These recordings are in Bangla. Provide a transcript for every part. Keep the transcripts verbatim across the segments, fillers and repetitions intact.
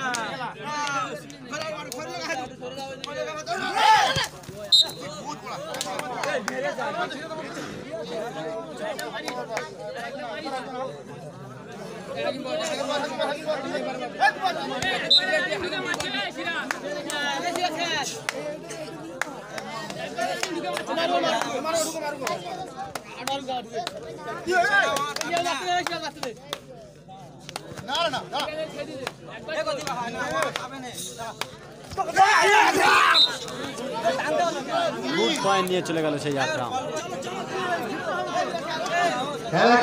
খেলা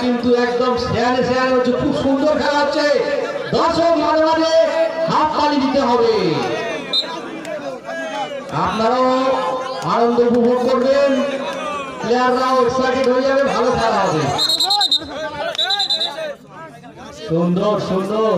কিন্তু একদম শেয়ারে শেয়ারে হচ্ছে, খুব সুন্দর খেলা হচ্ছে। দর্শক মাঝে মাঝে হাত তালি দিতে হবে, আপনারাও আনন্দ উপভোগ করবেন, প্লেয়াররাও এক্সাইটেড হয়ে যাবে, ভালো খেলা হবে। সুন্দর সুন্দর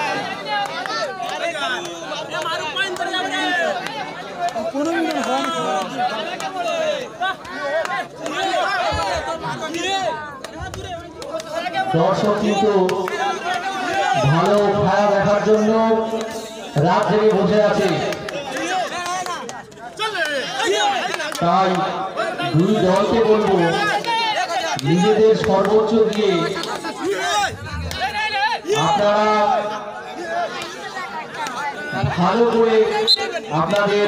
ভালো খেলা দেখার জন্য রাত জেগে বসে আছে। তাই দুই দলকে বলবো নিজেদের সর্বোচ্চ দিয়ে আপনারা ভালো করে আপনাদের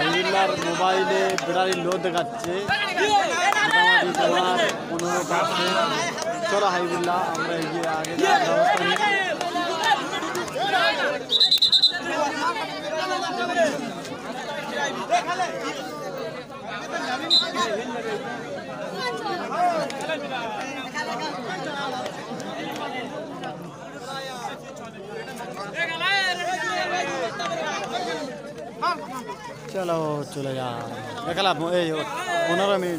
মহিলার মোবাইলে বিড়ালি লো দেখাচ্ছে পনেরো কাছে। চলো হাইবুল্লাহ, আমরা এগিয়ে আগে চলো চলে যাও। দেখালা এই পনেরো মিনিট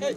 guys.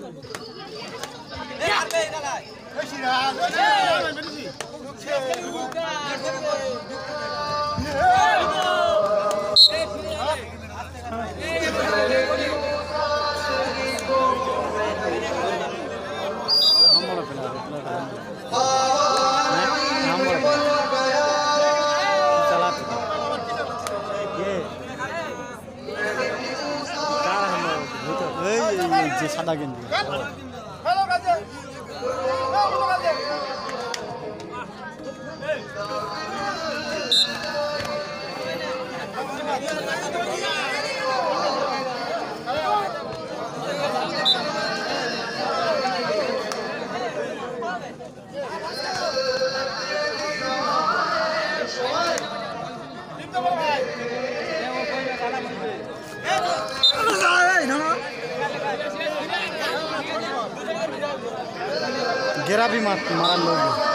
जरा भी मत मारा लोग।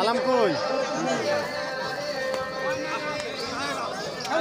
Alam koi.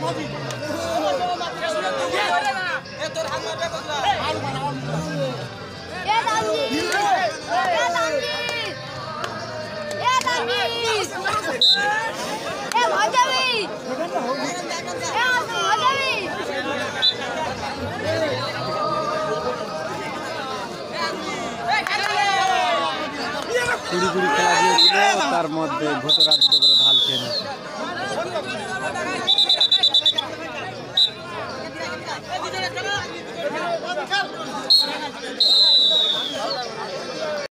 কুড়ি কুড়ি খেলা দিয়েছিল, তার মধ্যে ভোতরা দুটো করে ঢাল খেয়ে নিয়েছে।